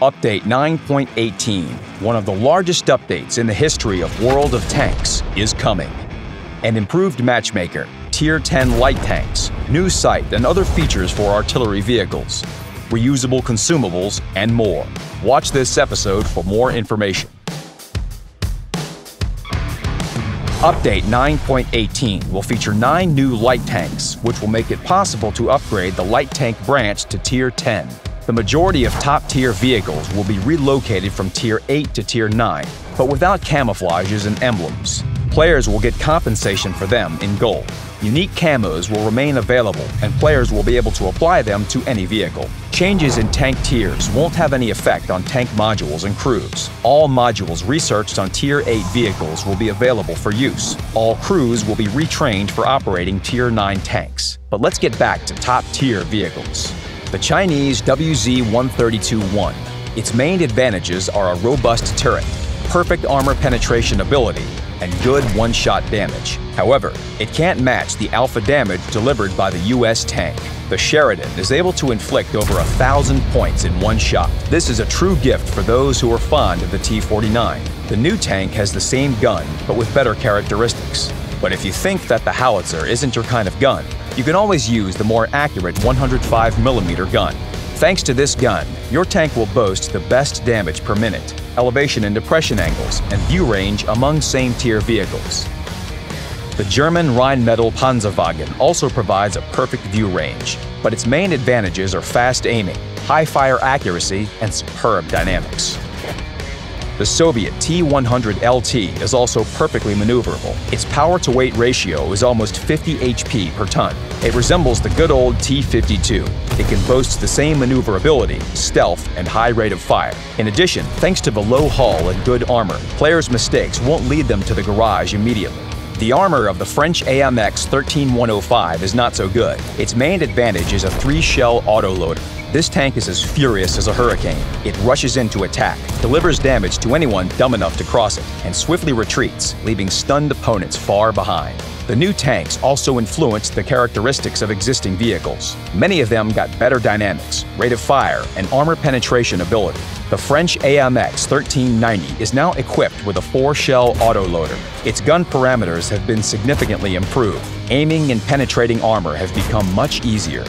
Update 9.18, one of the largest updates in the history of World of Tanks, is coming. An improved matchmaker, Tier 10 light tanks, new sight and other features for artillery vehicles, reusable consumables, and more. Watch this episode for more information. Update 9.18 will feature 9 new light tanks, which will make it possible to upgrade the light tank branch to Tier 10. The majority of top-tier vehicles will be relocated from Tier 8 to Tier 9, but without camouflages and emblems. Players will get compensation for them in gold. Unique camos will remain available, and players will be able to apply them to any vehicle. Changes in tank tiers won't have any effect on tank modules and crews. All modules researched on Tier 8 vehicles will be available for use. All crews will be retrained for operating Tier 9 tanks. But let's get back to top-tier vehicles. The Chinese WZ-132-1. Its main advantages are a robust turret, perfect armor penetration ability, and good one-shot damage. However, it can't match the alpha damage delivered by the U.S. tank. The Sheridan is able to inflict over 1,000 points in one shot. This is a true gift for those who are fond of the T-49. The new tank has the same gun, but with better characteristics. But if you think that the howitzer isn't your kind of gun, you can always use the more accurate 105mm gun. Thanks to this gun, your tank will boast the best damage per minute, elevation and depression angles, and view range among same-tier vehicles. The German Rheinmetall Panzerwagen also provides a perfect view range, but its main advantages are fast aiming, high fire accuracy, and superb dynamics. The Soviet T-100LT is also perfectly maneuverable. Its power-to-weight ratio is almost 50 HP per ton. It resembles the good old T-52. It can boast the same maneuverability, stealth, and high rate of fire. In addition, thanks to the low hull and good armor, players' mistakes won't lead them to the garage immediately. The armor of the French AMX 13-105 is not so good. Its main advantage is a 3-shell autoloader. This tank is as furious as a hurricane. It rushes into attack, delivers damage to anyone dumb enough to cross it, and swiftly retreats, leaving stunned opponents far behind. The new tanks also influenced the characteristics of existing vehicles. Many of them got better dynamics, rate of fire, and armor penetration ability. The French AMX 1390 is now equipped with a 4-shell autoloader. Its gun parameters have been significantly improved. Aiming and penetrating armor have become much easier.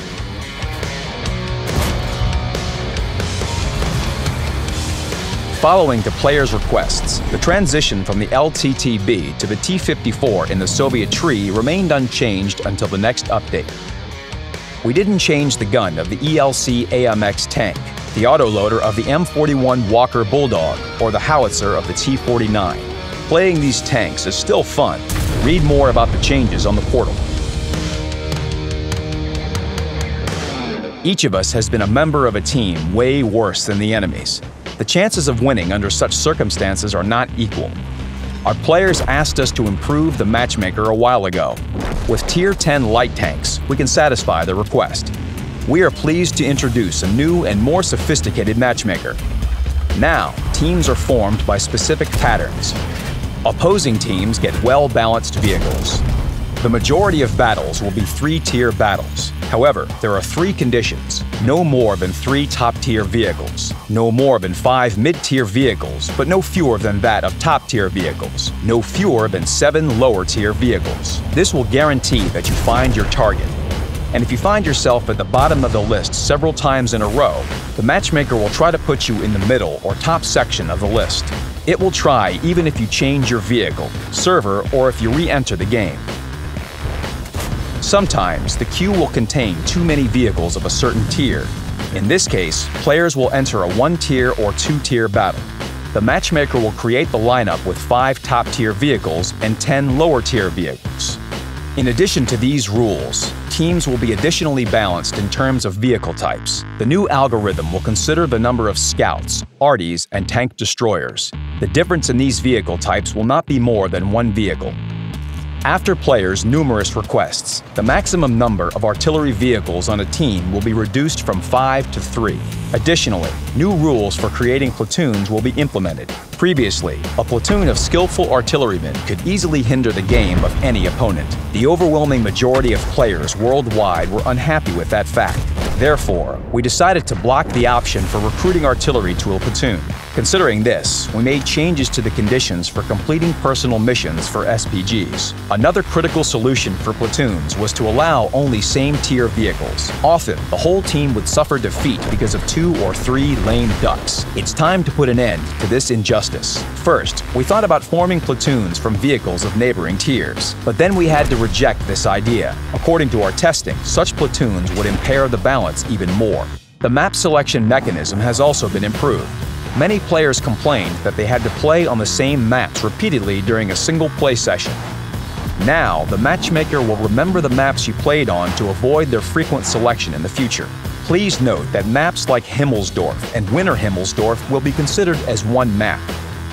Following the players' requests, the transition from the LTTB to the T-54 in the Soviet tree remained unchanged until the next update. We didn't change the gun of the ELC AMX tank, the autoloader of the M41 Walker Bulldog, or the howitzer of the T-49. Playing these tanks is still fun. Read more about the changes on the portal. Each of us has been a member of a team way worse than the enemy's. The chances of winning under such circumstances are not equal. Our players asked us to improve the matchmaker a while ago. With Tier 10 light tanks, we can satisfy their request. We are pleased to introduce a new and more sophisticated matchmaker. Now, teams are formed by specific patterns. Opposing teams get well-balanced vehicles. The majority of battles will be 3-tier battles. However, there are 3 conditions: no more than 3 top-tier vehicles, no more than 5 mid-tier vehicles, but no fewer than that of top-tier vehicles, no fewer than 7 lower-tier vehicles. This will guarantee that you find your target. And if you find yourself at the bottom of the list several times in a row, the matchmaker will try to put you in the middle or top section of the list. It will try even if you change your vehicle, server, or if you re-enter the game. Sometimes the queue will contain too many vehicles of a certain tier. In this case, players will enter a 1-tier or 2-tier battle. The matchmaker will create the lineup with 5 top-tier vehicles and 10 lower-tier vehicles. In addition to these rules, teams will be additionally balanced in terms of vehicle types. The new algorithm will consider the number of scouts, arties, and tank destroyers. The difference in these vehicle types will not be more than 1 vehicle. After players' numerous requests, the maximum number of artillery vehicles on a team will be reduced from 5 to 3. Additionally, new rules for creating platoons will be implemented. Previously, a platoon of skillful artillerymen could easily hinder the game of any opponent. The overwhelming majority of players worldwide were unhappy with that fact. Therefore, we decided to block the option for recruiting artillery to a platoon. Considering this, we made changes to the conditions for completing personal missions for SPGs. Another critical solution for platoons was to allow only same-tier vehicles. Often, the whole team would suffer defeat because of 2 or 3 lame ducks. It's time to put an end to this injustice. First, we thought about forming platoons from vehicles of neighboring tiers, but then we had to reject this idea. According to our testing, such platoons would impair the balance even more. The map selection mechanism has also been improved. Many players complained that they had to play on the same maps repeatedly during a single play session. Now, the matchmaker will remember the maps you played on to avoid their frequent selection in the future. Please note that maps like Himmelsdorf and Winter Himmelsdorf will be considered as one map.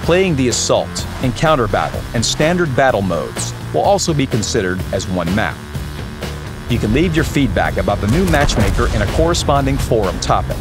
Playing the assault, encounter battle, and standard battle modes will also be considered as one map. You can leave your feedback about the new matchmaker in a corresponding forum topic.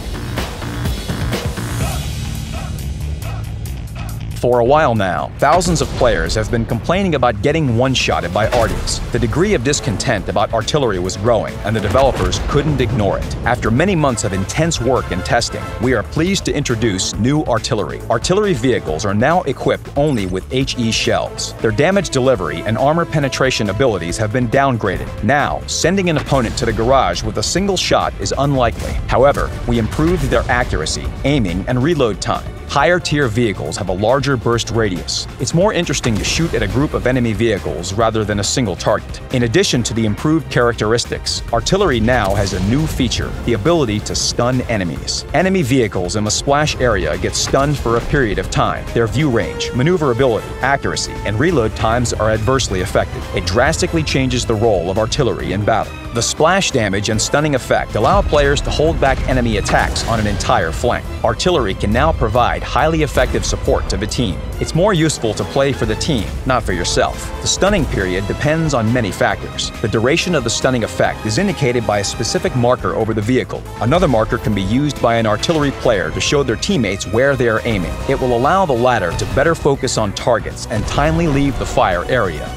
For a while now, thousands of players have been complaining about getting one-shotted by Arties. The degree of discontent about artillery was growing, and the developers couldn't ignore it. After many months of intense work and testing, we are pleased to introduce new artillery. Artillery vehicles are now equipped only with HE shells. Their damage delivery and armor penetration abilities have been downgraded. Now, sending an opponent to the garage with a single shot is unlikely. However, we improved their accuracy, aiming, and reload time. Higher-tier vehicles have a larger burst radius. It's more interesting to shoot at a group of enemy vehicles rather than a single target. In addition to the improved characteristics, artillery now has a new feature, the ability to stun enemies. Enemy vehicles in the splash area get stunned for a period of time. Their view range, maneuverability, accuracy, and reload times are adversely affected. It drastically changes the role of artillery in battle. The splash damage and stunning effect allow players to hold back enemy attacks on an entire flank. Artillery can now provide highly effective support to the team. It's more useful to play for the team, not for yourself. The stunning period depends on many factors. The duration of the stunning effect is indicated by a specific marker over the vehicle. Another marker can be used by an artillery player to show their teammates where they are aiming. It will allow the latter to better focus on targets and timely leave the fire area.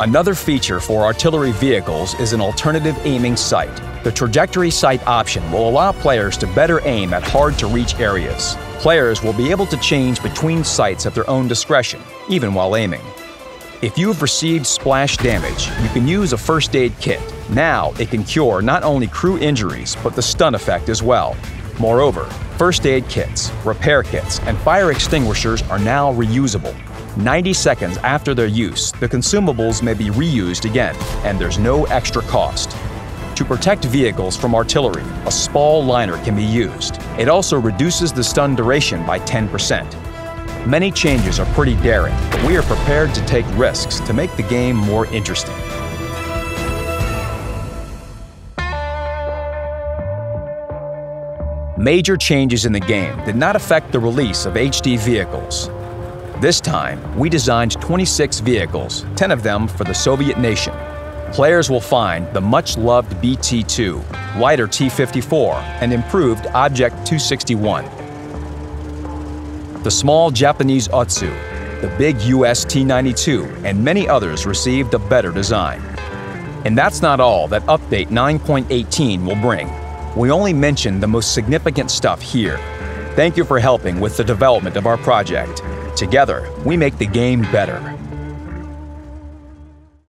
Another feature for artillery vehicles is an alternative aiming sight. The trajectory sight option will allow players to better aim at hard-to-reach areas. Players will be able to change between sights at their own discretion, even while aiming. If you've received splash damage, you can use a first aid kit. Now, it can cure not only crew injuries, but the stun effect as well. Moreover, first aid kits, repair kits, and fire extinguishers are now reusable. 90 seconds after their use, the consumables may be reused again, and there's no extra cost. To protect vehicles from artillery, a SPAL liner can be used. It also reduces the stun duration by 10%. Many changes are pretty daring, but we are prepared to take risks to make the game more interesting. Major changes in the game did not affect the release of HD vehicles. This time, we designed 26 vehicles, 10 of them for the Soviet nation. Players will find the much-loved BT-2, lighter T-54, and improved Object 261. The small Japanese Otsu, the big US T-92, and many others received a better design. And that's not all that Update 9.18 will bring. We only mentioned the most significant stuff here. Thank you for helping with the development of our project. Together, we make the game better.